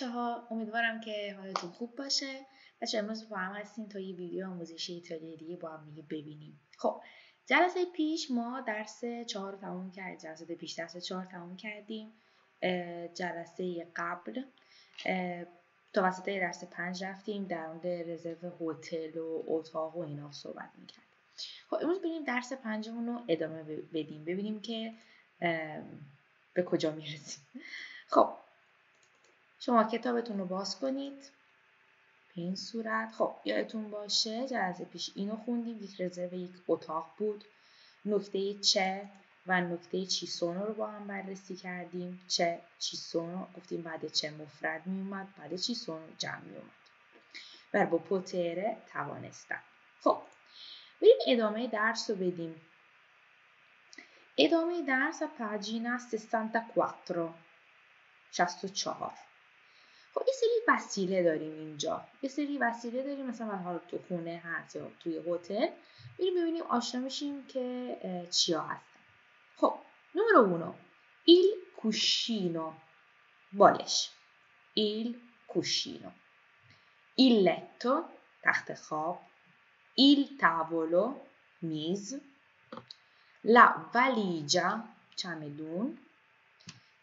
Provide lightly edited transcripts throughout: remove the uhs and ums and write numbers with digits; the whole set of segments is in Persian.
ها امیدوارم که حالتون خوب باشه. بچه امروز با هم هستیم تا یه ویدیو آموزشی ایتالیایی دیگه با هم دیگه ببینیم. خب جلسه پیش ما درس 4 تموم کردیم. جلسه پیش درس 4 تموم کردیم. جلسه قبل تا وسطه درس 5 رفتیم در مورد رزرو هتل و اتاق و اینا صحبت میکردیم. خب امروز بریم درس 5مون رو ادامه بدیم. ببینیم که به کجا میرسیم. خب شما کتابتون رو باز کنید به این صورت. خب یادتون باشه جلسه پیش اینو خوندیم، یک رزرو یک اتاق بود. نکته چه و نکته چیسونو رو با هم بررسی کردیم. چه چیسونو گفتیم بعد چه مفرد می اومد، بعد چیسونو جمع می اومد. وربو پوتره توانستن. خب بریم ادامه درس رو بدیم. ادامه درس پاجینا 64. خب یه سری وسیله داریم اینجا. یه سری وسیله داریم، مثلا حالا تو خونه هست یا توی هتل. بریم ببینیم آشنا میشیم که چیا هستن. خب نمره 1 ایل کوشینو، بالش. ایل کوشینو، ایل لتو، تخت خواب. ایل تاولو، میز. لا والیجا، چمدون.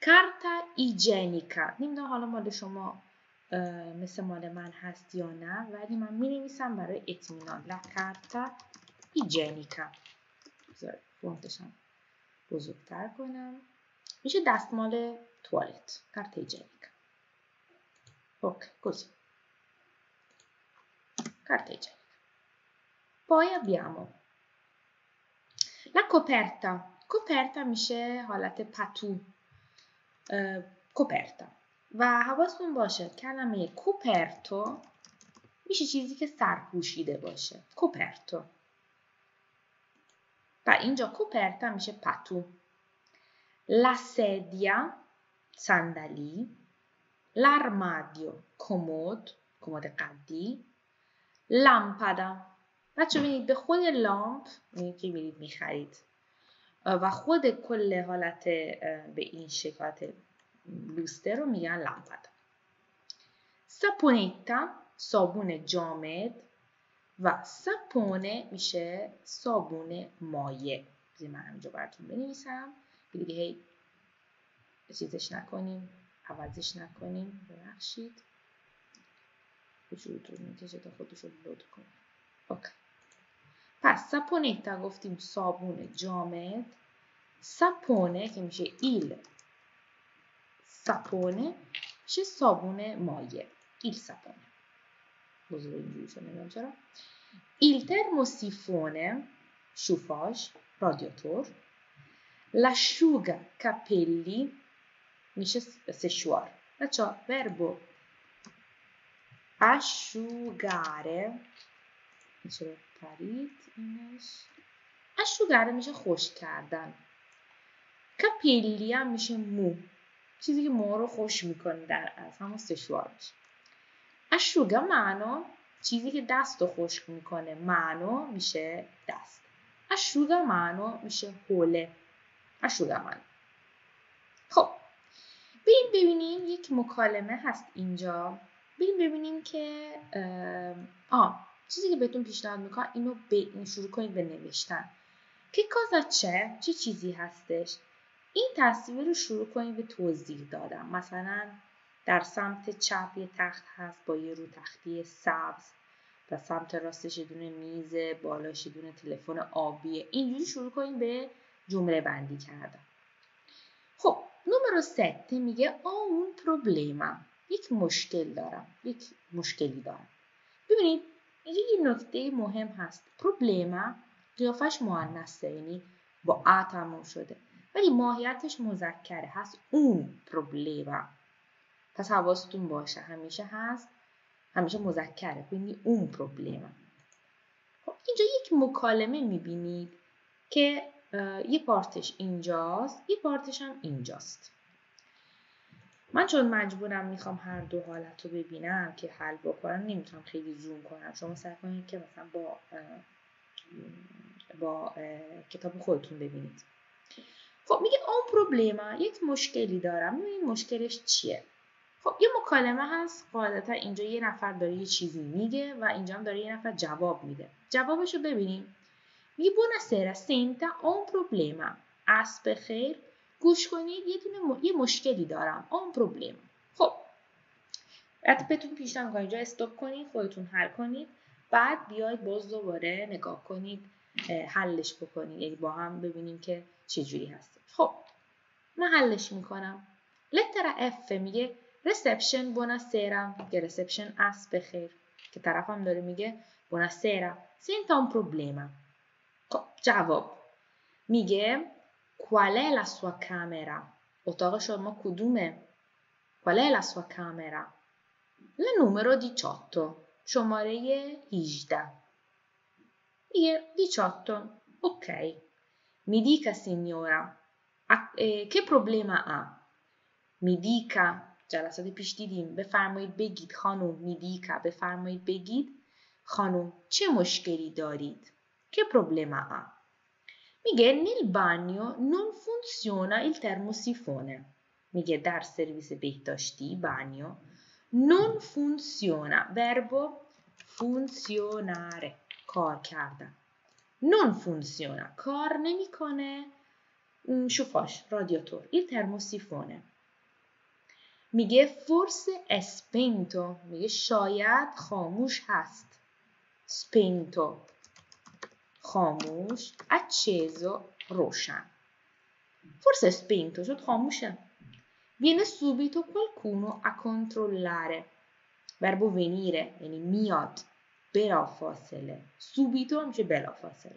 کارتا ایجنیکا، نمیدونم حالا مال شما مثل مال من هست یا نه، ولی من می نویسم برای اطمینان. لا کارتا ایجنیکا. بذار فونتشم بزرگتر کنم. میشه دستمال توالت. کارتا ایجنیکا. اوکی così. کارتا ایجنیکا. Poi abbiamo la coperta. Coperta میشه حالت پتو، کوپرتا. و حواستون باشه کلمه کوپرتو میشه چیزی که سرپوشیده باشه. کوپرتو. و اینجا کوپرتا میشه پتو. لا سدیا، صندلی. لارمادیو، کمد، کمد قدی. لامپادا. بچه ببینید به خود لامپ که میرید میخرید و خود کل حالت به این شکلت لوستر رو میگن لامپادا. ساپونتا، صابون جامد. و ساپونه میشه صابون مایع. بذارید من همینجا براتون بنویسم دیگه، هی چیزش نکنیم، عوضش نکنیم. ببخشید وجود رو میکشه تا خودش رو لود کنه. اوکی. پس ساپونتا گفتیم صابون جامد. ساپونه که میشه ایل ساپونه میشه صابون مایع. ایل ساپونه. بذار اینجوری شو نمیدونم چرا. ایل ترموسیفونه، شوفاژ، رادیاتور. لاشوگا کاپلی میشه سشوار. بچا وربو asciugare میشه پرید اینش. اشوگاره میشه خشک کردن. کپیلی هم میشه مو، چیزی که مو رو خشک میکنه. در از همون سشوار میشه. اشوگا معنو، چیزی که دست رو خشک میکنه. معنو میشه دست. اشوگا معنو میشه حوله. اشوگا معنو. خب بریم ببینیم یک مکالمه هست اینجا. بریم ببینیم که چیزی که بهتون پیشنهاد میکنم اینو شروع کنید به نوشتن. که کازا چه؟ چه چیزی هستش؟ این تصویر رو شروع کنید به توضیح دادن. مثلا در سمت چپ یه تخت هست با یه رو تختی سبز و سمت راستش یه دونه میزه، بالاش یه دونه تلفن آبیه. اینجوری شروع کنید به جمله بندی کردن. خب نمره 7 میگه اون پروبلیما، یک مشکل دارم، یک مشکلی دارم. ببینید یه نکته مهم هست. پروبلیما قیافش مؤنثه، یعنی با ا تموم شده، ولی ماهیتش مذکره، هست اون پروبلیما. پس حواستون باشه همیشه هست، همیشه مذکره، یعنی اون پروبلیما. خب اینجا یک مکالمه میبینید که یه پارتش اینجاست، یه پارتش هم اینجاست. من چون مجبورم میخوام هر دو حالت رو ببینم که حل بکنم، نمیتونم خیلی زوم کنم. شما سعی کنید که مثلا با کتاب خودتون ببینید. خب میگه اون پروبلیما، یک مشکلی دارم. این مشکلش چیه؟ خب یه مکالمه هست، قاعدتا اینجا یه نفر داره یه چیزی میگه و اینجا هم داره یه نفر جواب میده. جوابش رو ببینیم. می buonasera, senta, ho un problema. عصب خیر، گوش کنید یه مشکلی دارم. ho un problema. خب رتبتون پیشنهاد کنید، اینجا استاپ کنید، خودتون حل کنید، بعد بیاید باز دوباره نگاه کنید، حلش بکنید، یعنی با هم ببینیم که چجوری هست. خب من حلش میکنم. لتر F میگه reception buonasera که reception عصب خیر که طرفم داره میگه buonasera senta un problema. خب جواب میگه qual è la sua camera؟ اتاق شما کدومه؟ qual è la sua camera؟ la numero 18 شماره 18 میگه 18 ok mi dica signora che problema ha؟ mi dica جلسات پیش دیدیم، بفرمایید بگید خانم، می دیکا بفرمایید بگید خانم چه مشکلی دارید؟ che problema ha؟ میگه nel bagno non funziona il termosifone. میگه در سرویس بهداشتی بانیو non funziona verbo funzionare کار کردن، non funziona کار نمیکنه شوفاش رادیاتور il termosifone. میگه forse è spento. میگه شاید خاموش هست. spento خاموش، acceso روشن. forse è spento شد خاموشه. viene subito qualcuno a controllare. verbo venire یعنی میاد بلافاصله. subito میشه بلافاصله.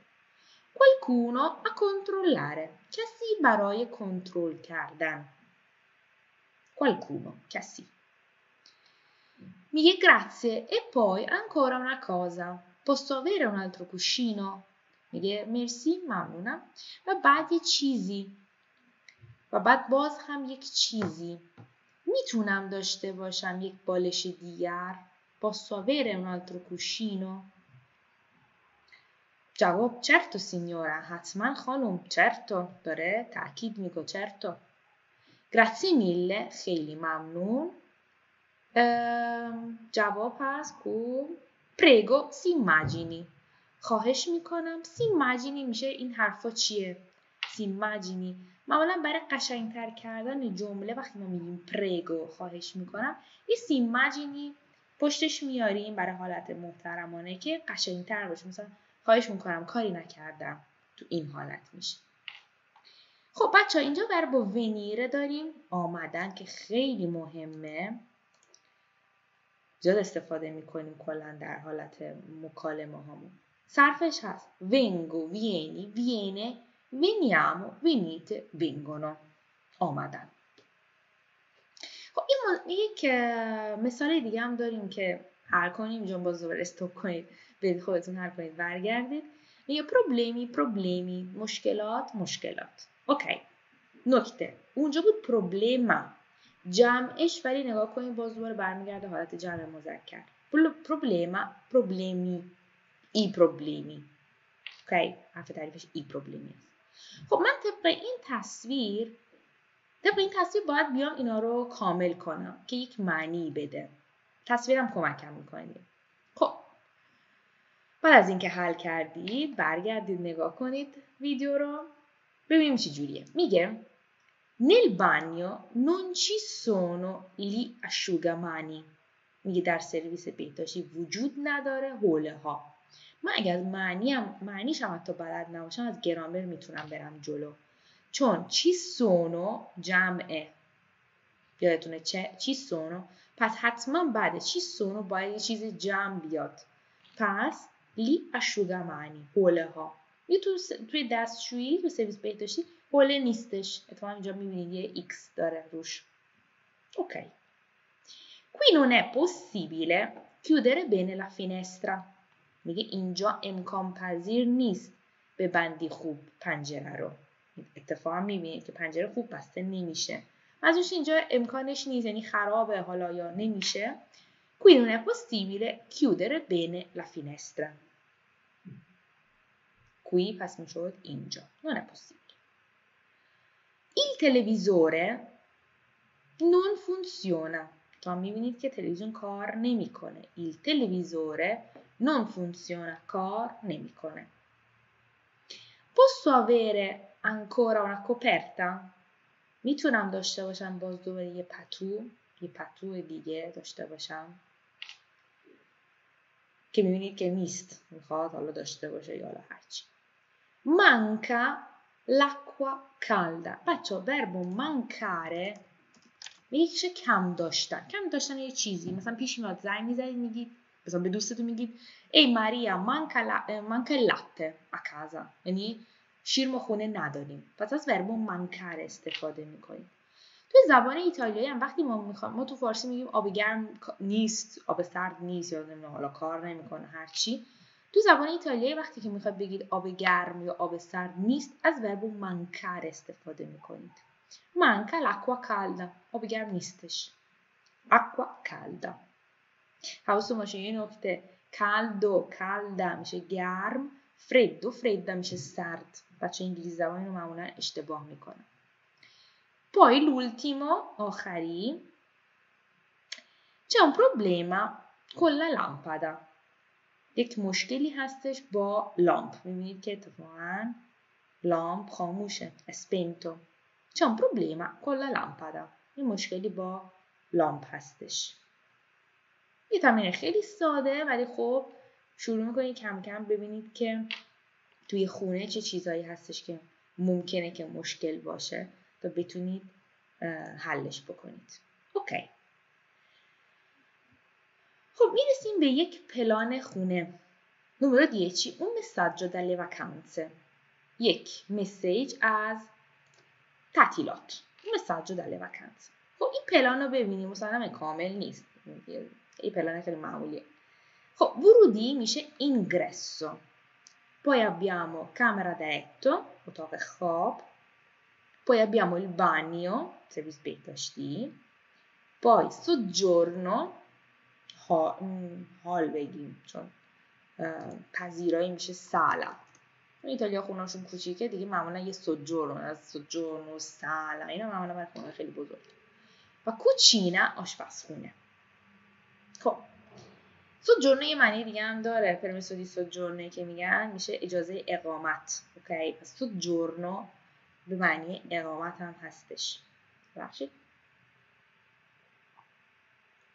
qualcuno a controllare کسی برای کنترل کردن. qualcuno, casi. Mica grazie. E poi ancora una cosa. Posso avere un altro cuscino? Mica merci, mamma. Va bad یک چیزی. و بعد باز هم یک چیزی. میتونم داشته باشم یک بالش دیگر. Posso avere un altro cuscino? جواب certo signora. حتما خانم. certo. داره تأکید میگه certo. Grazie mille, خیلی ممنون. جواب هست کو prego s'immagini. خواهش میکنم s'immagini میشه این حرفا چیه؟ s'immagini. معمولا برای قشنگتر کردن جمله وقتی ما میگیم prego خواهش میکنم این s'immagini پشتش میاریم برای حالت محترمانه که قشنگتر باشه. مثلا خواهش میکنم کاری نکردم تو این حالت میشه. خب بچه ها اینجا وربو ونیره داریم، آمدن که خیلی مهمه، زیاد استفاده میکنیم کلا در حالت مکالمه هامون. صرفش هست ونگو وینی وینه وینیامو وینیت وینگونو آمدن. خب این یک مثال دیگه هم داریم که حل کنیم. جون باز دوباره استوب کنید، برید خودتون حل کنید، برگردید. میگه پروبلمی پروبلمی مشکلات مشکلات. اوکی نکته اونجا بود پروبلما جمعش، ولی نگاه کنید باز دوباره برمیگرده حالت جمع مذکر. پروبلما پروبلمی ای پروبلمی. اوکی حرف تعریفش ای پروبلمی است. خب من طبق این تصویر باید بیام اینا رو کامل کنم که یک معنی بده. تصویرم کمکم میکنه. خب بعد از اینکه حل کردید برگردید نگاه کنید ویدیو رو ببینیم چی جوریه. میگه nel bagno non ci sono gli asciugamani. میگه در سرویس بهداشتی وجود نداره حوله ها. من اگه از معنیش هم حتی بلد نباشم از گرامر میتونم برم جلو، چون چی سونو جمعه یادتونه چی سونو، پس حتما بعد چی سونو باید یه چیز جمع بیاد. پس لی asciugamani حوله ها توی دستشویی تو سرویس بهداشتی حوله نیستش. اتفاقا اینجا میبینید یه ایکس داره روش. اوکی qui non è possibile chiudere bene la finestra. میگه اینجا امکان پذیر نیست ببندی خوب پنجره رو. اتفاقا میبینید که پنجره خوب بسته نمیشه، منظورش اینجا امکانش نیست یعنی خرابه حالا یا نمیشه. qui non è possibile chiudere bene la finestra. qui پس میشود اینجا non è possibile. il televisore non funziona Tommy Vinizia Television Core Nemicone. Il televisore non funziona Core Nemicone. Posso avere ancora una coperta? میتونم داشته باشم باز دوباره یه پتو دیگه داشته باشم که میبینید که نیست میخواد حالا داشته باشه یا حالا هرچی. Manca l'acqua calda. بچه verbo mancare میگه چه کم داشتن. کم داشتن یه چیزی مثلا پیش میاد زنگ میزنید میگید مثلا به دوستتون میگید ای ماریا manca il latte a casa. یعنی شیرم خونه نداریم. پس از وربو منکر استفاده میکنیم. تو زبان ایتالیایی هم وقتی ما تو فارسی میگیم آب گرم نیست، آب سرد نیست، یا نمیدونم حالا کار نمیکنه هر چی. تو زبان ایتالیایی وقتی که میخواد بگید آب گرم یا آب سرد نیست، از وربو منکر استفاده میکنید. Manca l'acqua calda. آب گرم نیستش. Acqua calda. حواستون باشه یه نکته. Caldo calda میشه گرم. Freddo, fredda میشه سرد. بچه انگلیسی زبانی رو معمولا اشتباه میکنن. Poi l'ultimo, آخری. C'è un problema con la lampada. یک مشکلی هستش با لامپ. میبینید که اتفاقاً لامپ خاموشه. È spento. C'è un problema con la lampada. یه مشکلی با لامپ هستش. یه تمرین خیلی ساده ولی خب شروع میکنید کم کم ببینید که توی خونه چه چیزایی هستش که ممکنه که مشکل باشه تا بتونید حلش بکنید. اوکی. خب میرسیم به یک پلان خونه. نمره 10 un messaggio dalle vacanze. یک مسیج از تعطیلات. Un messaggio dalle vacanze. خب این پلان رو ببینیم. مثلا کامل نیست. این پلان خیلی معمولیه. Oh, Vurudì dice ingresso. Poi abbiamo camera da letto, poi abbiamo il bagno, se vi spettasti. Poi soggiorno, hallway, cioè paziroi dice sala. Noi togliamo una ciuccica di che mamma gli soggiorno, sala, e non mamma la mamma che li può. Ma cucina o spazio. سوجورنه یه معنی دیگه هم داره. پرمیسو دی سوجورنه که میگن میشه اجازه اقامت. اوکی. پس سوجورنو به معنی اقامت هم هستش. ببخشید.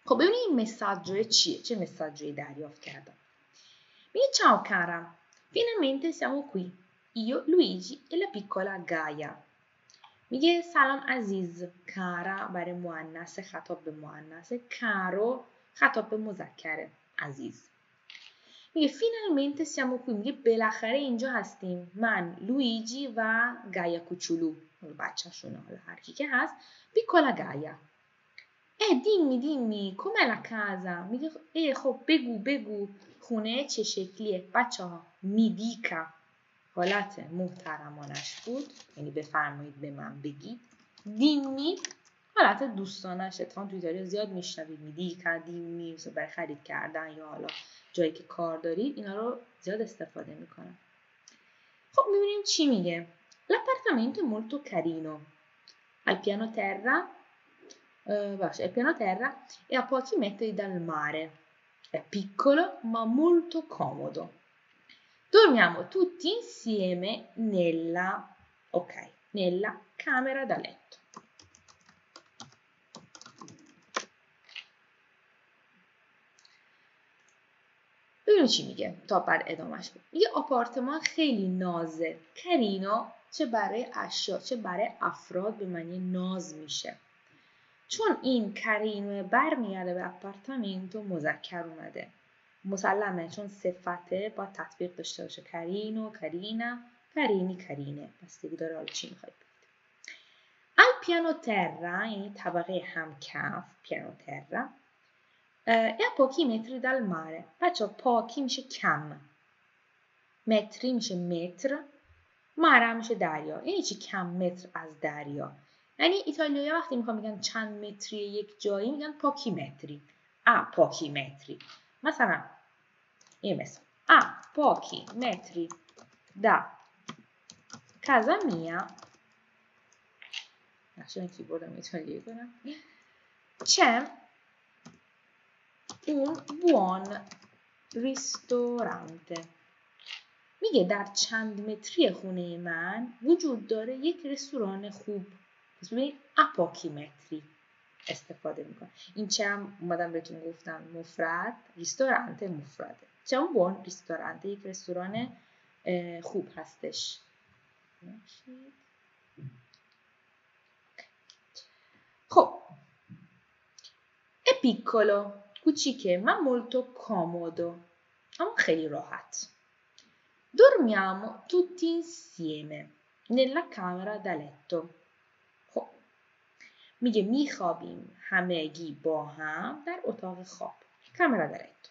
خب ببینید این مساجو چیه؟ چه مساجویی دریافت کردم. میگه ciao cara. Finalmente siamo qui. Io, Luigi e la piccola Gaia. میگه سلام عزیز. Cara برای مؤنث خطاب به مؤنث، caro خطاب به مذکره. عزیز میگه finalmente siamo qui. میگه بالاخره اینجا هستیم. من لویجی و گایا کوچولو بچه شونه حالا هر کی که هست پیکولا گایا. دیمی come la casa. میگه خب بگو خونه چه شکلیه بچه ها. میدیکا حالت محترمانش بود یعنی بفرمایید به من بگید. دیمی حالت دوستانش. اتفاقا تو ایتالیا زیاد میشنوید میدیکا دیمی مثلا برای خرید کردن یا حالا جایی که کار دارید اینا رو زیاد استفاده میکنن. خب میبینیم چی میگه. L'appartamento è molto carino. Al piano terra e a pochi metri dal mare. È piccolo ma molto comodo. Dormiamo tutti insieme nella camera da letto. ببینیم چی میگه تا بعد ادامهش بود. میگه آپارتمان خیلی نازه. کرینو چه برای اشیا چه برای افراد به معنی ناز میشه. چون این کرینو برمیاده به آپارتامنتو مذکر اومده. مسلمه چون صفته با تطبیق داشته باشه. کرینو کرینا کرینی کرینه. پس دیگه داره حالا چی میخواید بگید. al piano terra یعنی طبقه همکف. پیانو ترا e a pochi metri dal mare. Perciò pochi میشه کم. متری میشه متر. ماره میشه دریا. یعنی چی کم متر از دریا؟ یعنی ایتالیایی وقتی میخوان بگن چند متری یک جایی میگن پاکی متری. a pochi metri. مثلا این مثال a pochi metri da casa mia. نقشه من کیبوردم ایتالیایی کنم. c'è un buon رستورانت. میگه در چند متری خونه من وجود داره یک رستوران خوب. پس ببینید اپاکی متری استفاده میکنه. این چه هم اومدم بهتون گفتم مفرد، رستورانت مفرده. چه اون بون رستورانت یک رستوران خوب هستش. خب è piccolo کوچیکه ma molto comodo. اما خیلی راحت. Dormiamo tutti insieme nella camera da letto. خب میگه میخوابیم همگی با هم در اتاق خواب. کامرا da letto.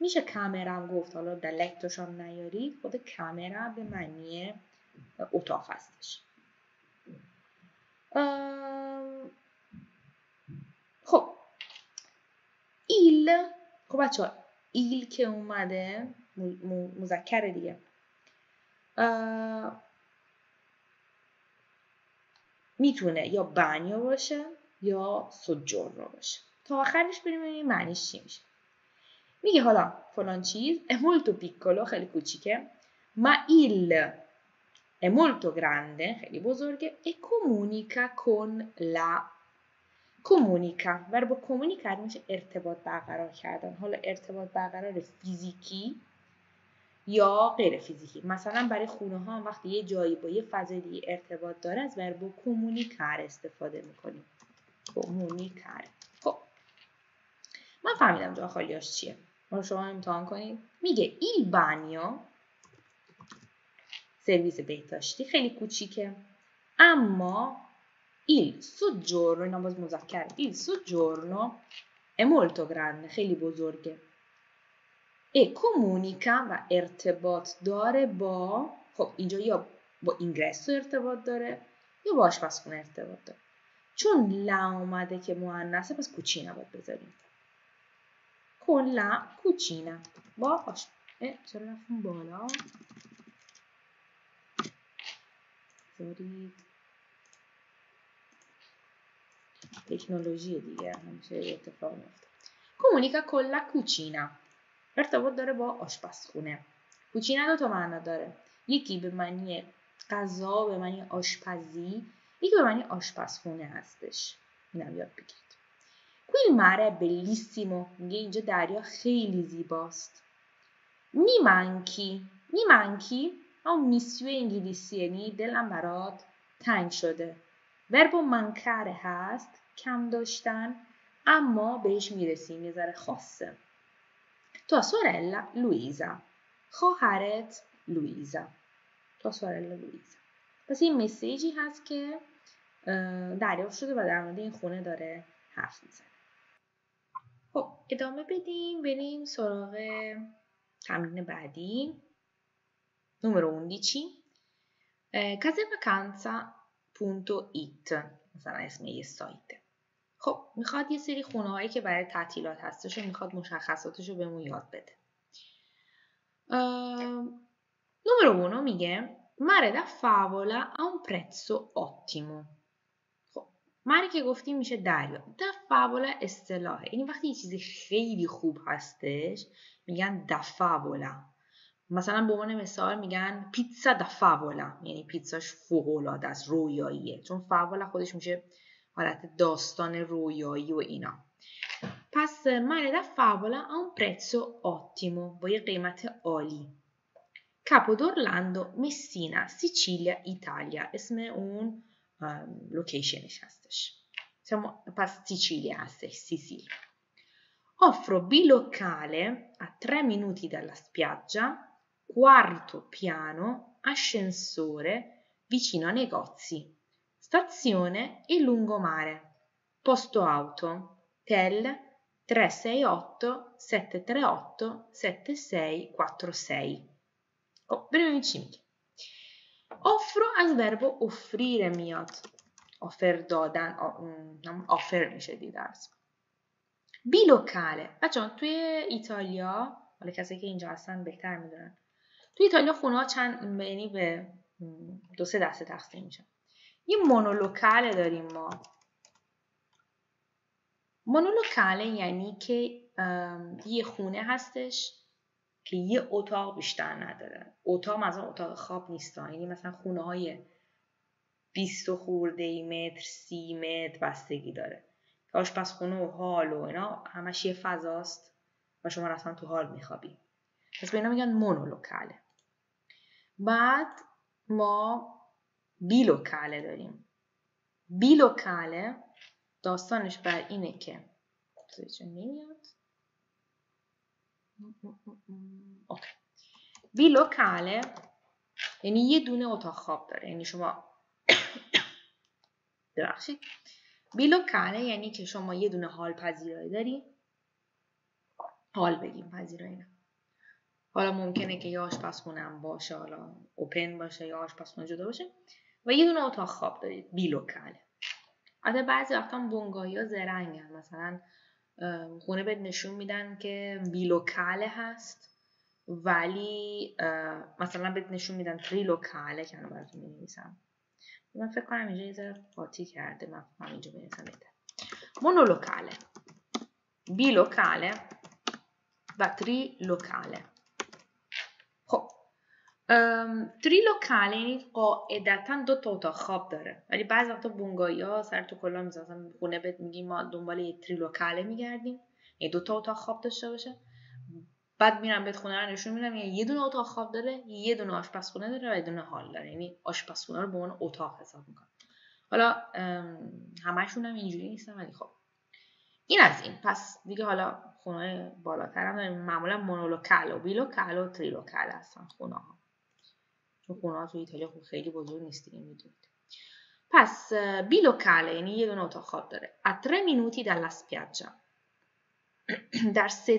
میشه کامرا هم گفت حالا da lettoش هم نیارید. خود کامرا به معنی اتاق هستش. خب ایل خب بچه ها ایل که اومده مذکر دیگه میتونه یا بانیو باشه یا سجورنو باشه. تا آخرش بریم ببینیم معنیش چی میشه. میگه حالا فلان چیز è molto piccolo خیلی کوچیکه ma il è molto grande خیلی بزرگه e comunica con la. Comunica. Verbo comunicare میشه ارتباط برقرار کردن. حالا ارتباط برقرار فیزیکی یا غیر فیزیکی. مثلا برای خونه ها وقتی یه جایی با یه فضایی ارتباط داره از verbo comunicare استفاده میکنیم. comunicare. خب من فهمیدم جا خالیاش چیه. ما شما امتحان کنید. میگه il bagno سرویس بهداشتی خیلی کوچیکه. اما il soggiorno, in ambos muzacchiare, il soggiorno è molto grande, خیلی بزرگه. E comunica و ارتباط داره با خب اینجا یا با اینگرس ارتباط داره یا با آشپزخونه ارتباط داره. چون لا اومده که مؤنثه پس کوچینا باید بذاریم. Con la cucina. با چرا رفتیم بالا؟ بذارید تکنولوژی دیگه همیشه اتفاق میفته. Comunica con la cucina. ارتباط داره با آشپزخونه. کوچینا دو تا معنا داره. یکی به معنی غذا، به معنی آشپزی، یکی به معنی آشپزخونه هستش. اینم یاد بگیرید. Qui il mare è bellissimo. میگه اینجا دریا خیلی زیباست. Mi manchi. Mi manchi اون میسیو انگلیسی یعنی دلم برات تنگ شده. وربو منکره هست کم داشتن اما بهش میرسیم یه ذره خاصه. تو سورلا لوئیزا خواهرت لوئیزا. تو سورلا لوئیزا. پس این مسیجی هست که دریافت شده و در مورد این خونه داره حرف میزنه. خب ادامه بدیم بریم سراغ تمرین بعدی. نمره 11 کازه vacanza .it مثلا اسم یه سایته. خب میخواد یه سری خونه هایی که برای تعطیلات هستش رو میخواد مشخصاتش رو بهمون یاد بده. نمره 1 میگه mare da favola a un prezzo ottimo. خب mare که گفتیم میشه دریا. da favola اصطلاحه. یعنی وقتی یه چیزی خیلی خوب هستش میگن da favola. مثلا به عنوان مثال میگن پیتزا دا فاولا یعنی پیتزاش فوق‌العاده است رویاییه چون فاولا خودش میشه حالت داستان رویایی و اینا. پس mare da favola a un prezzo ottimo با یه قیمت عالی. Capo d'Orlando Messina سیچیلیا ایتالیا اسم اون لوکیشنش هستش. پس سیچیلیا هستش سیسیل. Offro bilocale a 3 minuti dalla spiaggia. Quarto piano, ascensore, vicino a negozi, stazione e lungomare, posto auto, tel 368 738 7646. Oh, breve cinque. Offro al verbo offrire miat. Offer dodan, offer میشه دیدارس. بیلوکاله. بچه‌ها توی ایتالیا حالا کسی که اینجا هستن بهتر میدونن. توی ایتالیا خونه ها چند یعنی به 2-3 دسته تقسیم میشن. یه مونولوکاله داریم ما. مونولوکاله یعنی که یه خونه هستش که یه اتاق بیشتر نداره. اتاق مثلا اتاق خواب نیست، یعنی مثلا خونه های 20 خورده متر 30 متر بستگی داره که آشپزخونه و هال و اینا همش یه فضاست و شما رسما تو هال میخوابی. پس به اینا میگن مونولوکاله. بعد ما بیلوکاله داریم. بیلوکاله داستانش بر اینه که بیلوکاله یعنی یه دونه اتاق خواب داره، یعنی شما درخشید. بیلوکاله یعنی که شما یه دونه حال پذیرایی داری، حال بگیم پذیرایی نه، حالا ممکنه که یه آشپزخونه هم باشه، حالا اوپن باشه یا آشپزخونه جدا باشه، و یه دونه اتاق خواب دارید بیلوکاله. حتی بعضی وقتا بونگاهی ها زرنگ هم. مثلا خونه بهت نشون میدن که بیلوکاله هست ولی مثلا بهت نشون میدن تریلوکاله که انا براتون مینویسم. من فکر کنم اینجا یه ذره قاطی کرده، من فکر کنم اینجا بینیسم بهتر. مونولوکاله، بیلوکاله و تریلوکاله. خب تریلوکاله یعنی قاعدتا دو تا اتاق خواب داره، ولی بعضی وقتا بونگایی ها سر تو کلا میذارن. خونه بهت میگیم ما دنبال یه تریلوکاله میگردیم، یعنی دو تا اتاق خواب داشته باشه. بعد میرم بهت خونه رو نشون میدم، یعنی یه دونه اتاق خواب داره، یه دونه آشپزخونه داره و یه دونه هال داره. یعنی آشپزخونه رو به عنوان اتاق حساب میکنم. حالا همشون هم اینجوری نیستن، ولی خب این از این. پس دیگه حالا خونه بالاتر هم داریم، معمولا مونولوکاله و بیلوکاله و تریلوکاله هستن خونه ها، چون خونه ها تو ایتالیا خیلی بزرگ نیست دیگه، میدونید. پس بیلوکاله یعنی یه دونه اتاق خواب داره. A 3 minuti dalla spiaggia، در 3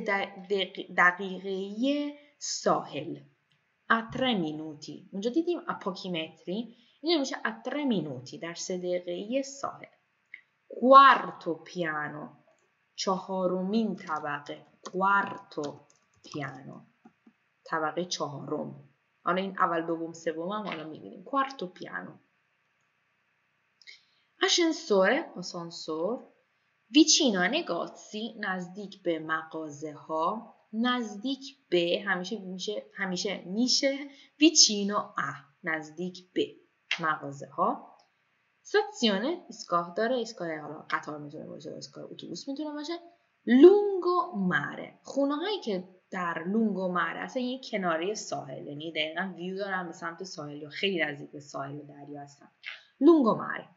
دقیقه ساحل. A 3 minuti، اونجا دیدیم a pochi metri، اینجا میشه a 3 minuti، در 3 دقیقه ساحل. Quarto piano، چهارمین طبقه. Quarto piano، طبقه چهارم. حالا این اول دوم سوم هم حالا میبینیم. Quarto piano. Ascensore، آسانسور. Vicino a negozi، نزدیک به مغازه ها. نزدیک به همیشه میشه vicino a، نزدیک به مغازه ها. Stazione، ایستگاه داره، ایستگاه حالا قطار میتونه باشه، ایستگاه اتوبوس میتونه باشه. Lungo mare، خونه هایی که در لونگو ماره اصلا یه کناره ساحل، یعنی دقیقا ویو دارن به سمت ساحل یا خیلی نزدیک به ساحل دریا هستن. لونگو ماره.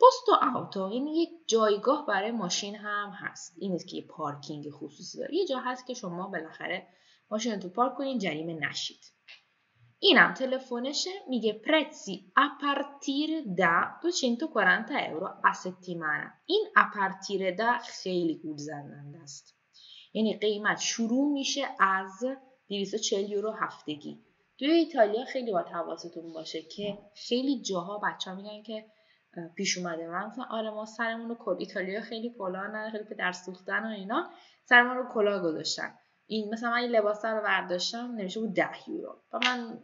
پستو آوتو یعنی یک جایگاه برای ماشین هم هست. این نیست که یه پارکینگ خصوصی داره، یه جا هست که شما بالاخره ماشین تو پارک کنین جریمه نشید. اینم تلفنشه، میگه prezzi a partire da 240 euro a settimana. این a partire da خیلی گول زننده است، یعنی قیمت شروع میشه از 240 یورو هفتگی. توی ایتالیا خیلی باید حواستون باشه که خیلی جاها بچه‌ها میگن که پیش اومده من آره ما سرمون رو کل ایتالیا خیلی کلاه نداره، خیلی به درس سوختن و اینا سرمون رو کلاه گذاشتن. این مثلا من لباسا رو برداشتم نوشته بود 10 یورو و من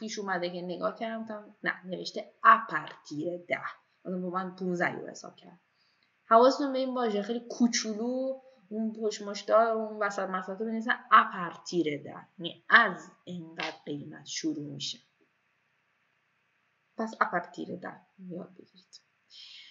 پیش اومده که نگاه کردم نه نوشته a partire da، مثلا با من 15 یورو حساب کرد. حواستون به این باشه، خیلی کوچولو اون پشمشتا اون وسط مسطح رو بینیسن a partire da، یعنی از اینقدر قیمت شروع میشه. پس a partire da یاد بگیرید.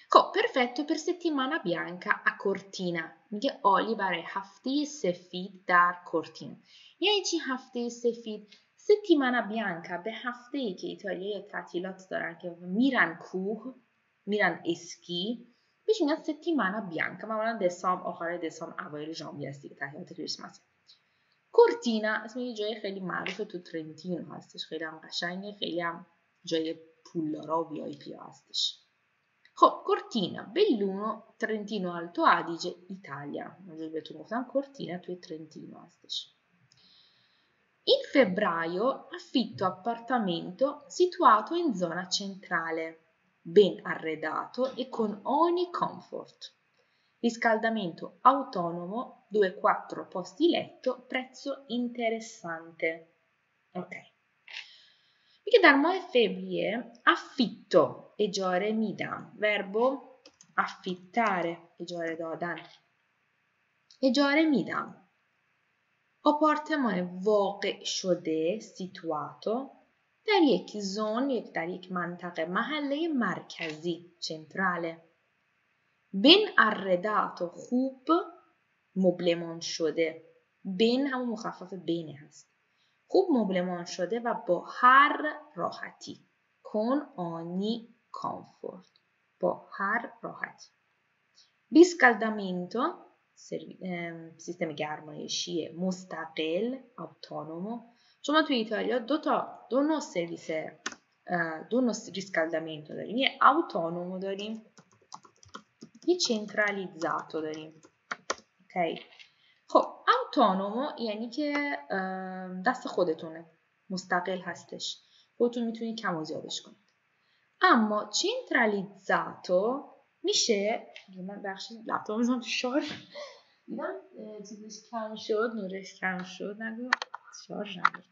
خب perfetto per settimana bianca a Cortina، میگه عالی برای هفته سفید در کورتینا. یعنی چی هفته سفید؟ settimana bianca به هفته‌ای که ایتالیا تعطیلات دارن که میرن کوه، میرن اسکی، بهش میگن settimana bianca. معمولا دسامبر، آخر دسامبر اوایل ژانویه است دیگه، تعطیلات کریسمس. کورتینا اسم یه جای خیلی معروف تو ترنتینو هستش، خیلی هم قشنگه، خیلی هم جای پولدارا و وی‌آی‌پی هستش. خب کورتینا بلونو ترنتینو آلتو آدیجه ایتالیا. من بهتون گفتم کورتینا توی ترنتینو هستش. In febbraio affitto appartamento situato in zona centrale, ben arredato e con ogni comfort. Riscaldamento autonomo, 2-4 posti letto, prezzo interessante. Ok. Perché dal modo febbie affitto e giore mi dà verbo affittare e giore dodano. E giore midam. O portemone voqe shode situato در یک زون یک در یک منطقه محله مرکزی چنتراله. بین اردات و خوب مبلمان شده. بین همون مخفف بینه هست. خوب مبلمان شده و با هر راحتی. کن آنی کامفورت. با هر راحتی. بیسکالدامینتو سیستم گرمایشی مستقل اتونومو. شما توی ایتالیا دو نوع سرویس دو نوع ریسکالدامنتو داریم. یه اوتونومو داریم، یه چنترالیزاتو داریم. اوکی. خب اوتونومو یعنی که دست خودتونه، مستقل هستش، خودتون میتونید کم و زیادش کنید. اما چنترالیزاتو میشه، من بخشید لپتاپ میزنم تو شارژ، دیدم چیزش کم شد، نورش کم شد، نگو شارژ نداره.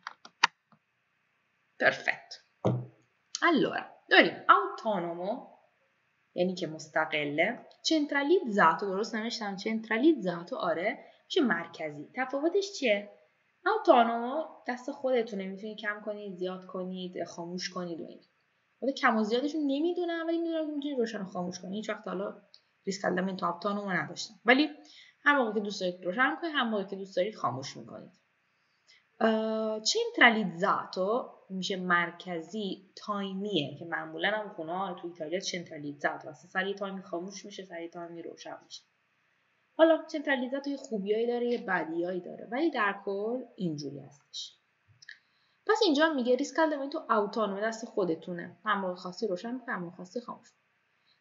Perfetto. Allora, داریم autonomo یعنی که مستقله، centralizzato درست نمیشتم centralizzato آره میشه مرکزی. تفاوتش چیه؟ autonomo دست خودتونه، میتونید کم کنید، زیاد کنید، خاموش کنید و این. ولی کم و زیادشون نمیدونم، ولی میدونم که میتونید روشن و خاموش کنید. هیچ وقت حالا ریسکالدامنتو autonomo نداشتم. ولی هر موقع که دوست دارید روشن کنید، هر موقع که دوست دارید خاموش میکنید. centralizzato میشه مرکزی تایمیه که معمولا هم خونه تو ایتالیا centralizzato هست، سریع تایمی خاموش میشه، سریع تایمی روشن میشه. حالا centralizzato یه خوبیایی داره، یه بدیایی داره، ولی در کل اینجوری هستش. پس اینجا میگه ریسکالدامنتو autonomo دست خودتونه، همون خاصی روشن میکنه، همون خاصی خاموش.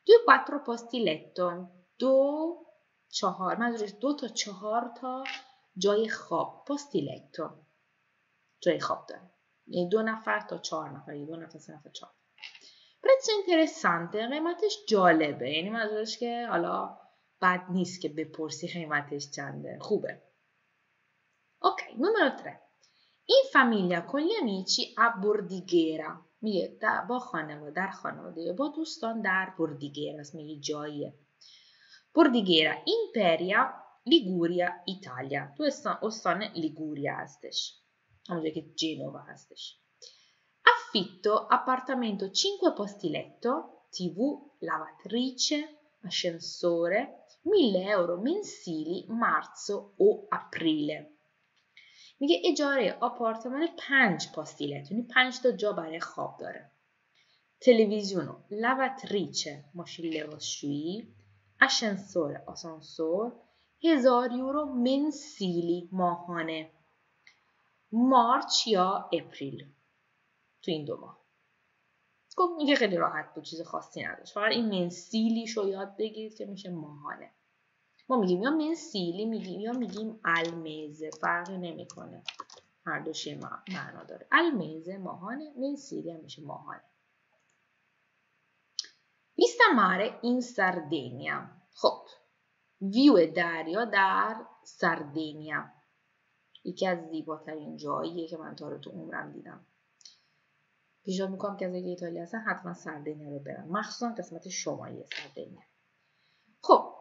دو quattro posti letto، دو تا چهار تا جای خواب، posti letto جای خواب داره. یعنی 2 نفر تا 4 نفر، یعنی 2 نفر 3 نفر 4. prezzo interessante، قیمتش جالبه، یعنی منظورش که حالا بد نیست که بپرسی قیمتش چنده، خوبه. اوکی. numero 3 in famiglia con gli amici a Bordighera، میگه با خانواده، در خانواده، با دوستان در Bordighera است، میگه جاییه. Bordighera Imperia Liguria Italia، تو استان لیگوریا هستش، همونجا که جنوا هستش. affitto appartamento 5 posti letto tv lavatrice ascensore 1.000 euro mensili marzo o aprile. میگه اجاره آپارتمان 5 posti letto، یعنی 5 تا جا برای خواب داره. تلویزیون و لواتریچه ماشین لباسشویی، ascensore آسانسور، 1000 euro منسیلی ماهانه، مارچ یا اپریل، تو این 2 ماه. خب میگه خیلی راحت بود، چیز خاصی نداشت، فقط این منسیلیش رو یاد بگیرید که میشه ماهانه. ما میگیم یا منسیلی میگیم یا میگیم المزه، فرقی نمیکنه، هر دوش معنا داره. المزه ماهانه، منسیلی هم میشه ماهانه. vista mare in Sardegna، خب ویو دریا در ساردینیا، یکی از زیباترین جاییه که من تا رو تو عمرم دیدم. پیشنهاد میکنم که از اگه ایتالیا هستن حتما ساردینیا رو برن، مخصوصا قسمت شمالی ساردینیا. خب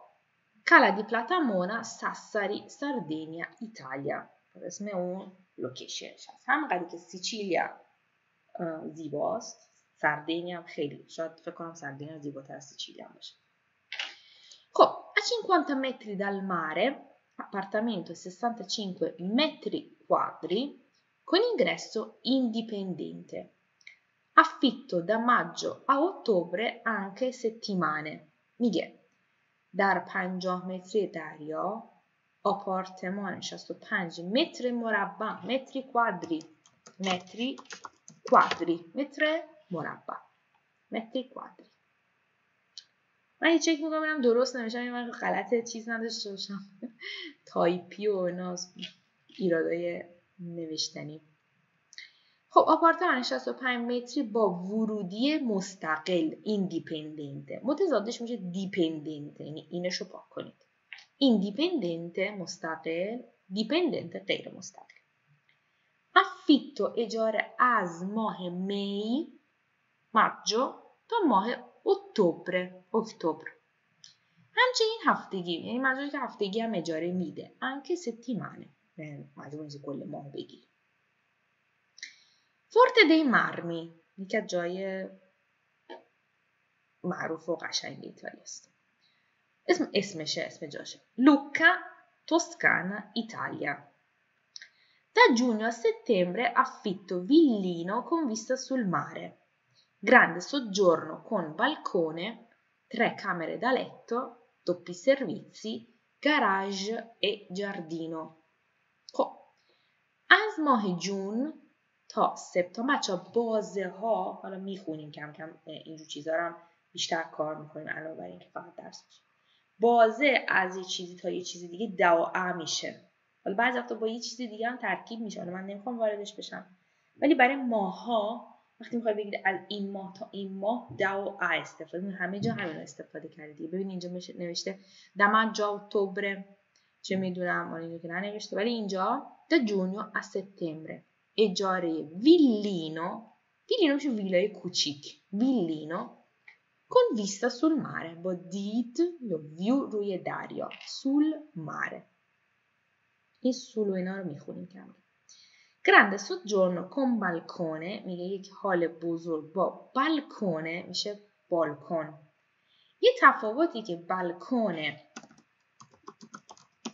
کالا دی پلاتامونا ساساری ساردینیا ایتالیا اسم اون لوکیشنش هست. همونقدر که سیچیلیا زیباست، ساردینیا هم خیلی، شاید فکر کنم ساردینیا زیباتر از سیچیلیا باشه. خب a 50 metri dal mare, appartamento 65 metri quadri con ingresso indipendente. Affitto da maggio a ottobre anche settimane. میگه در 50 متری دریا، آپارتمان 65 متر مربع، متر کوادری. من چک میکنم ببینم درست نمیشم، یه من غلط چیز نداشته باشم، تایپی و ناز ایرادای نوشتنی. خب آپارتمان 65 متری با ورودی مستقل ایندیپندنته، متضادش میشه دیپندنته، یعنی اینش رو پاک کنید، ایندیپندنته مستقل، دیپندنته غیر مستقل. affitto اجاره از ماه می، مارجو، تا ماه اکتبر. همچنین هفتگی، یعنی منظور که هفتگی هم اجاره میده، anche settimane مجبور نیست کل ماه بگی. Forte dei Marmi یکی از جای معروف و قشنگ ایتالیا است. اسمشه، اسم جاشه. Lucca, Toscana, Italia. Da giugno a settembre affitto villino con vista sul mare. Grande soggiorno con balcone, 3 camere da letto, doppi servizi, garage e giardino. از ماه جون تا سپتامبر بچه بازه ها، حالا میخونیم کم کم اینجور چیزا رو بیشتر کار میکنیم علاوه بر اینکه فقط درس بشه. بازه از یه چیزی تا یه چیزی دیگه دوعه میشه. حالا بعضی وقتا با یه چیزی دیگه هم ترکیب میشه، من نمیخوام واردش بشم. ولی برای ماها وقتی میخوای بگید از این ماه تا این ماه دوعه استفاده می‌کنی، همه جا همین استفاده کردی. ببین اینجا نوشته da maggio a ottobre، چه میدونم اون اینو که ننوشته، ولی اینجا da giugno a settembre. Egiare villino, villino più villai cucic, villino con vista sul mare, bodit lo view ruiedario, sul mare. E solo enormi con grande soggiorno con balcone, mi hole buzul bo, balcone, mi c'è balcon. E tafavoti che balcone,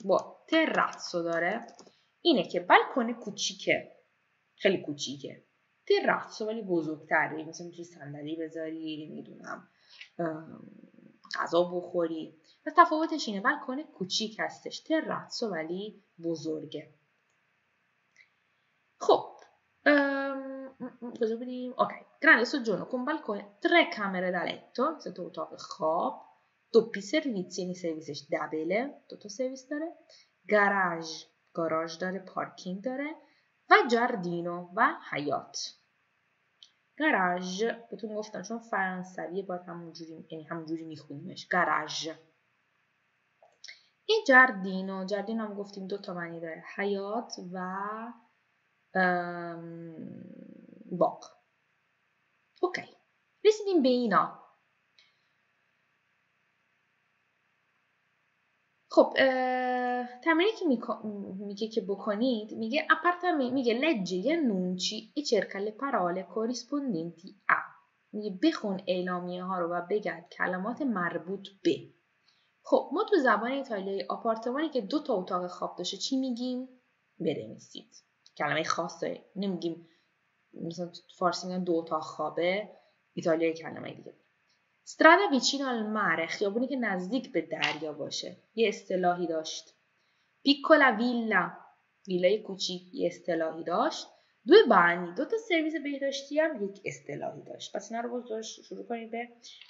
bo, terrazzo d'ore, ine che balcone cuciche. خیلی کوچیکه. تراس ولی بزرگتره، مثلا میتونی صندلی بذاری، نمیدونم غذا بخوری. پس تفاوتش اینه، بالکن کوچیک هستش، تراس ولی بزرگه. خب کجا بودیم؟ اوکی. Grande soggiorno con balcone, 3 camere da letto، مثلا تو اتاق خواب، دوپی سرویس، یعنی سرویسش دبله، 2 تا سرویس داره، گاراژ داره، پارکینگ داره و جاردینو و حیات. گاراژ بهتون گفتم چون فرانسویه باید همونجوری میخونیمش، گاراژ. این جاردینو هم گفتیم 2 تا معنی داره، حیات و باغ. اوکی، رسیدیم به اینا. خب تمرینی که میگه که بکنید، میگه appartamenti، میگه leggi gli annunci e cerca le parole corrispondenti a، میگه بخون اعلامیه ها رو و بگرد کلمات مربوط به. خب ما تو زبان ایتالیایی آپارتمانی که 2 تا اتاق خواب داشته چی میگیم؟ بنویسید کلمه خاص داره، نمیگیم مثلا فارسی میگن 2 اتاق خوابه، ایتالیایی کلمه دیگه. Strada vicino al mare، خیابونی که نزدیک به دریا باشه، یه اصطلاحی داشت. Piccola villa، ویلای کوچیک، یه اصطلاحی داشت. Due bagni، 2 تا سرویس بهداشتی هم یک اصطلاحی داشت. پس اینا رو باز شروع کنید به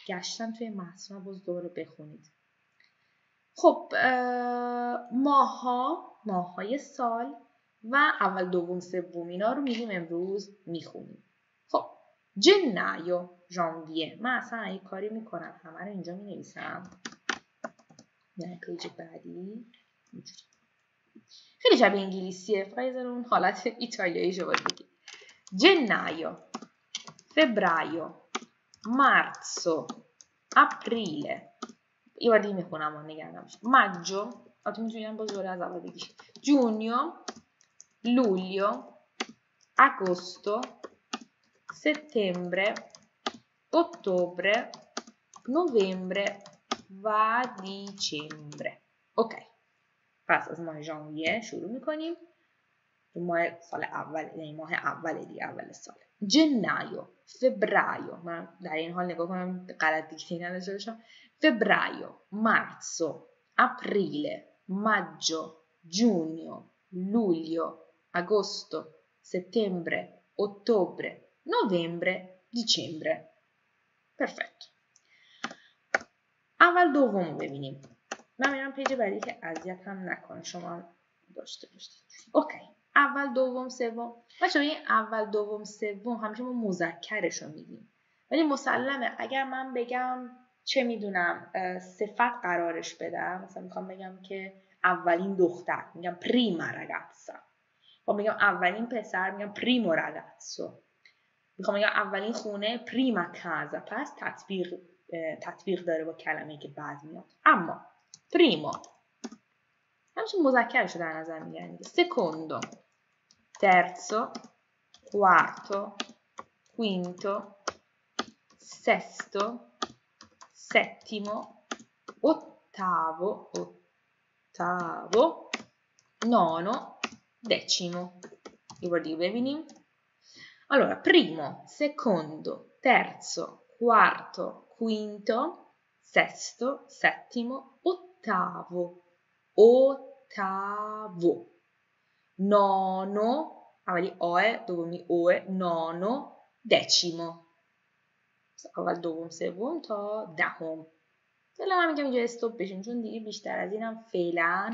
گشتن توی متن‌ها، باز دوباره بخونید. خب ماهای سال و اول دوم سوم اینا رو میگیم، امروز میخونیم. خب gennaio، ژانویه. من اصلا یک کاری میکنم، همه رو اینجا مینویسم. نه پیج بعدی خیلی شبیه انگلیسیه، فقط اون حالت ایتالیایی شو باید بگید. gennaio، febbraio، marzo، aprile. یه بار دیگه میخونم و نگردم. maggio، حتی میتونیم باز دوره از اول بگید. giugno، luglio، agosto، settembre، ottobre، novembre و dicembre. اوکی، پس از ماه ژانویه شروع میکنیم، ماه سال اول، یعنی ماه اول دیگه، اول سال. gennaio، febbraio، من در این حال نگاه کنم غلط دیکته نداشته باشم. febbraio، marzo، aprile، maggio، giugno، luglio، agosto، settembre، ottobre، novembre، dicembre. پرفکت. اول دوم رو ببینیم. من میرم پیج بعدی که اذیت هم نکنه، شما داشته باشید. اوکی، اول دوم سوم. بچه‌ها این اول دوم سوم همیشه ما مذکرش رو میگیم، ولی مسلمه اگر من بگم چه میدونم صفت قرارش بدم، مثلا میخوام بگم که اولین دختر، میگم پریما راگاتسا. و میگم اولین پسر، میگم پریمو راگاتسو. میخوام بگم اولین خونه، پریما کازا، پس تطبیق تطبیق داره با کلمه‌ای که بعد میاد. اما primo همیشه مذکرش رو در نظر میگیرن دیگه. secondo terzo quarto quinto sesto settimo ottavo nono decimo. Li vuol dire bevini? Allora, primo, secondo, terzo, quarto, quinto, sesto, settimo, ottavo, nono, avali oe, dovumi oe, nono, decimo. اول دوم سوم تا دهم. فعلا من میگم اینجا استوب بشین چون دیگه بیشتر از اینم فعلا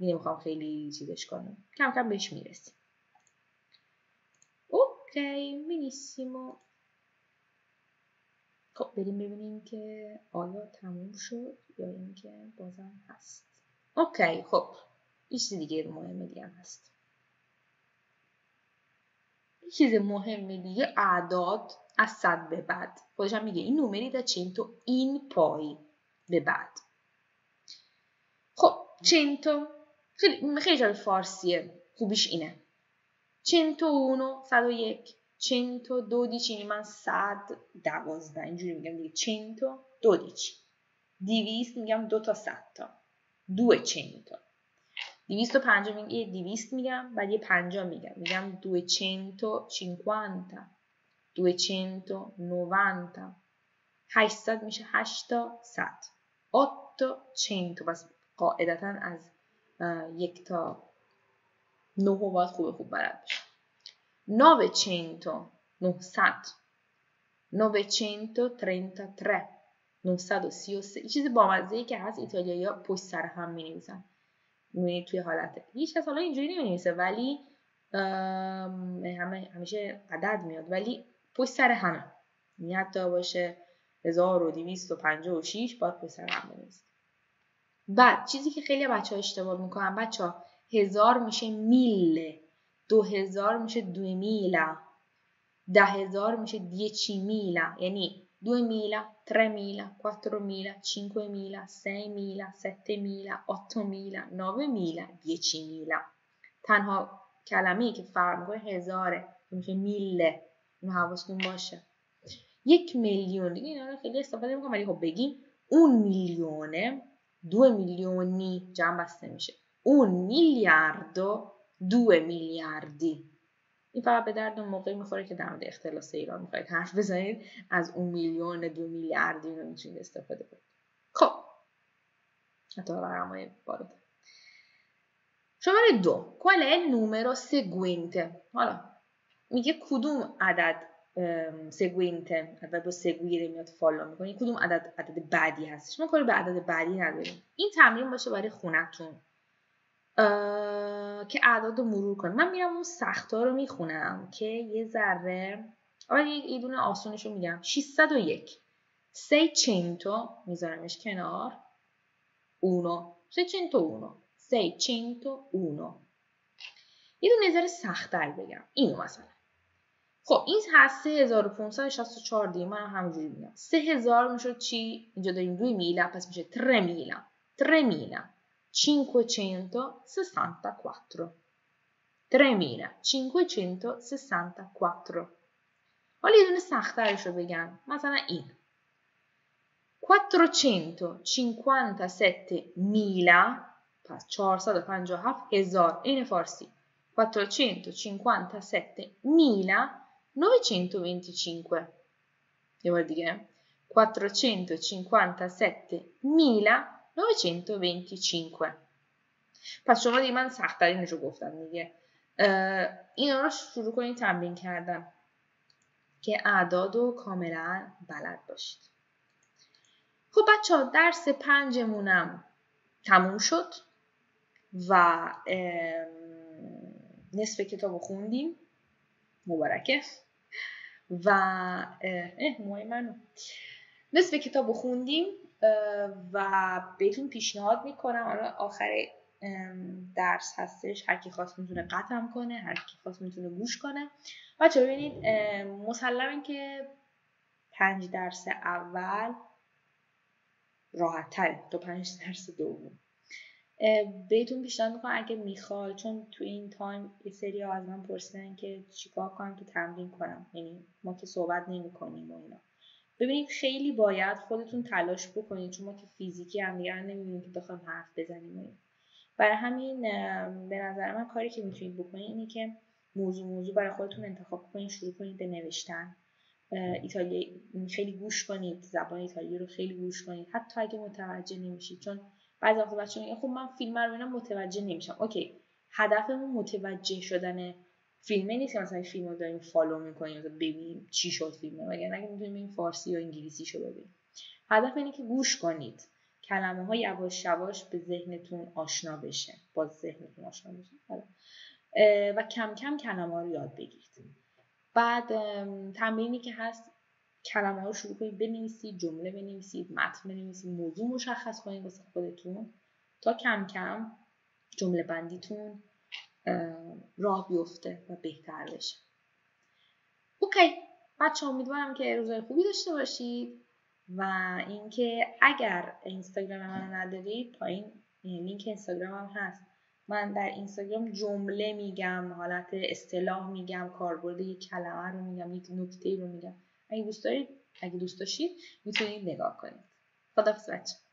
نمیخوام خیلی چیزش کنم. کم کم بهش میرسیم. اوکی، بینیسیمو. خب بریم ببینیم که آیا تموم شد یا اینکه بازم هست. اوکی، خب یه چیز دیگه مهم دیگه هم هست. یه چیز مهم دیگه اعداد از 100 به بعد. خودش هم میگه این numeri da 100 in poi به بعد. خب 100 خیلی جای فارسیه، خوبیش اینه. 101 101 112 یعنی من 112 اینجوری میگم دیگه. 112 200 میگم 2 تا 100 تا 200 250 میگم یه 200 میگم بعد یه 50 میگم 250 290 800 میشه 8 تا 100 800 بس قاعدتا از 1 تا 9 باید خوب بلد بشه. 900 900 933 933 یه چیز بامزه‌ای که هست ایتالیایی‌ها پشت سر هم می‌نویسن. می‌بینید توی حالت هیچ کس حالا اینجوری نمی‌نویسه ولی همیشه عدد میاد ولی پشت سر همه. یعنی حتی باشه 1256 باید پشت سر هم بنویسید. بعد چیزی که خیلی بچه‌ها اشتباه می‌کنن بچه‌ها 1000 میشه 1000 2000 میشه 2000 10000 میشه 10000 یعنی 2000 3000 4000 5000 6000 7000 8000 9000 10000 تنها کلمه‌ای که فرق می‌کنه 1000 میشه 1000 اون حواستون باشه. 1 میلیون دیگه اینا رو خیلی استفاده نمی‌کنم ولی خب بگیم 1 میلیونه 2 میلیونی جمع بسته میشه 1 میلیاردو 2 میلیاردی. این فقط به درد اون موقعی میخوره که در مورد اختلاس ایران میخواید حرف بزنید. از 1 میلیون 2 میلیاردی رو میتونید استفاده کنید. خب حتی برامای بارد شماره 2 qual è il numero seguente. حالا میگه کدوم عدد seguente عدد رو seguire میاد فالو میکنه کدوم عدد بعدی هستش. ما کاری به عدد بعدی نداریم. این تمرین باشه برای خونتون که اعداد رو مرور کنم. من میرم اون سخت‌ها رو میخونم که یه ذره یه دونه آسونش رو میگم. 601 600 میذارمش کنار 601 یه دونه ذره سخت‌تر بگم اینو مثلا. خب این هست 3564 دیگه من همونجوری میگم. 3000 میشه چی؟ اینجا داریم 2000 پس میشه 3000 564 3564. حالا یه دونه سخت‌ترش رو بگم مثلا این 457.000 پس 457,000 این فارسی 457.925 یه بار دیگه 457.925. پس شما دیگه من سخت‌ترینش رو گفتم دیگه. اینا رو شروع کنید تمرین کردن که اعداد رو کاملا بلد باشید. خب بچه‌ها درس 5مونم تموم شد و نصف کتابو خوندیم. مبارکه. و نصف کتابو خوندیم و بهتون پیشنهاد میکنم آخر درس هستش هر کی خواست میتونه قطعم کنه هر کی خواست میتونه گوش کنه. بچه‌ها ببینید مسلمه که 5 درس اول راحت‌تره تا 5 درس دوم. بهتون پیشنهاد میکنم اگه میخواد، چون تو این تایم یه سری ها از من پرسیدن که چیکار کنم که تمرین کنم، یعنی ما که صحبت نمی‌کنیم و اینا. ببینید خیلی باید خودتون تلاش بکنید، چون ما که فیزیکی هم دیگه نمی‌بینیم که بخوام حرف بزنیم اینا. برای همین به نظر من کاری که میتونید بکنید اینه که موضوع برای خودتون انتخاب کنید، شروع کنید به نوشتن. ایتالیایی خیلی گوش کنید، زبان ایتالیایی رو خیلی گوش کنید، حتی اگه متوجه نمیشید، چون بعضی وقتا بچه‌ها میگن خب من فیلم رو ببینم متوجه نمیشم. اوکی، هدفمون متوجه شدن فیلم نیست که مثلا فیلمو داریم فالو می‌کنیم مثلا ببینیم چی شد فیلمه، مگر اینکه می‌تونیم ببینیم فارسی یا انگلیسیشو ببینیم. هدف اینه که گوش کنید، کلمه‌ها یواش یواش به ذهنتون آشنا بشه، با ذهنتون آشنا بشه و کم کم کلمه‌ها رو یاد بگیرید. بعد تمرینی که هست، کلمه ها رو شروع کنید بنویسید، جمله بنویسید، متن بنویسید، موضوع مشخص کنید واسه خودتون تا کم کم جمله بندیتون راه بیفته و بهتر بشه. اوکی بچه‌ها، امیدوارم که روزای خوبی داشته باشید و اینکه اگر اینستاگرام من ندارید پایین لینک اینستاگرامم هست. من در اینستاگرام جمله میگم، حالت اصطلاح میگم، کاربرد یک کلمه رو میگم، یک نکته رو میگم. اگه دوست دارید، اگه دوست داشتید میتونید نگاه کنید. خداحافظ بچه‌ها.